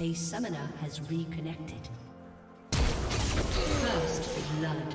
A summoner has reconnected. First blood.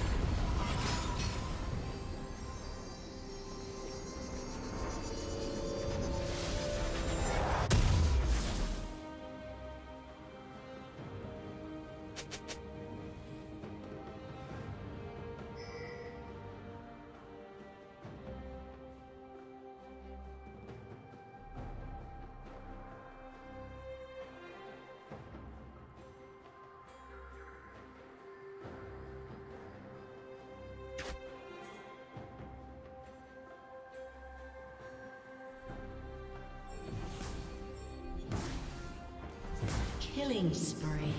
Killing spree.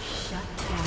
Shut down.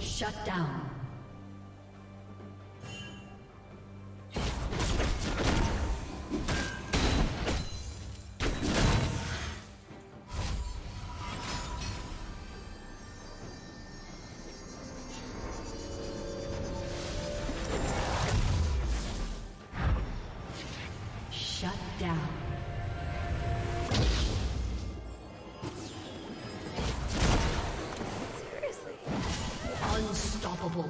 Shut down. Unstoppable.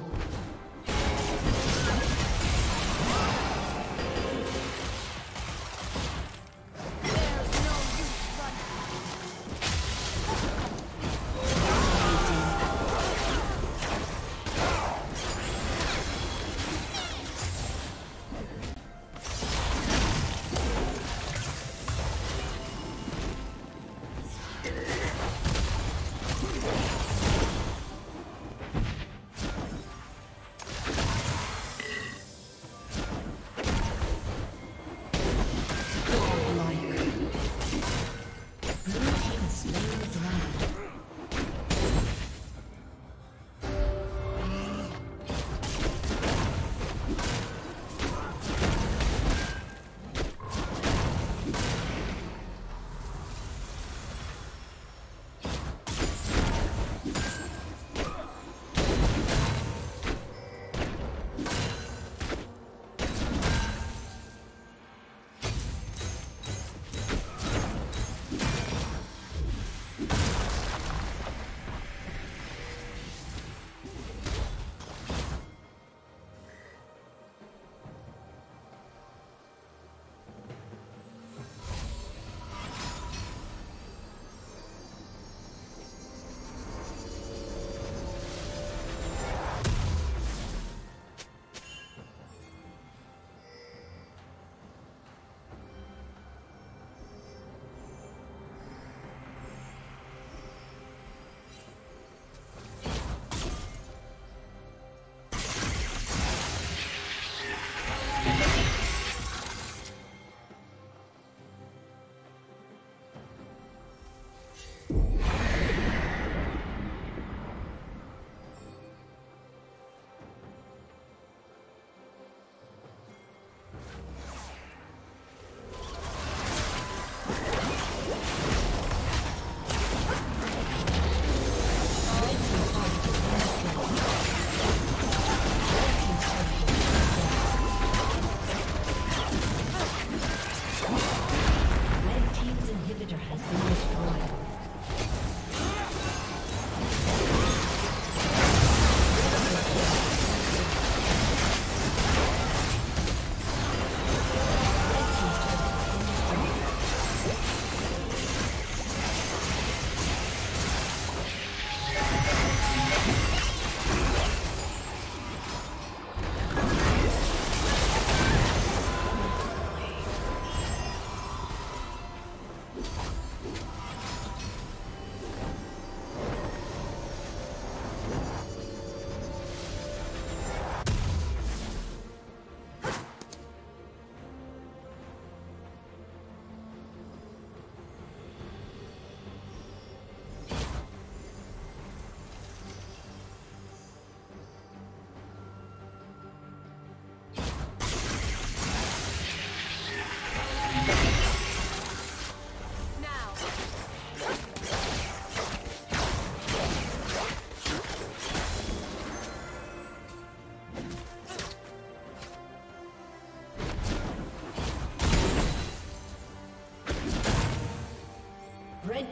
Red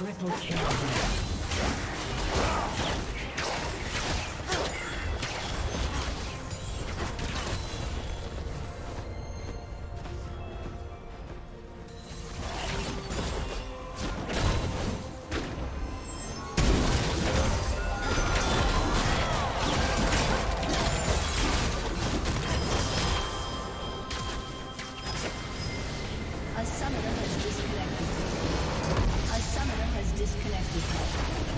Triple kill. A summoner has disconnected.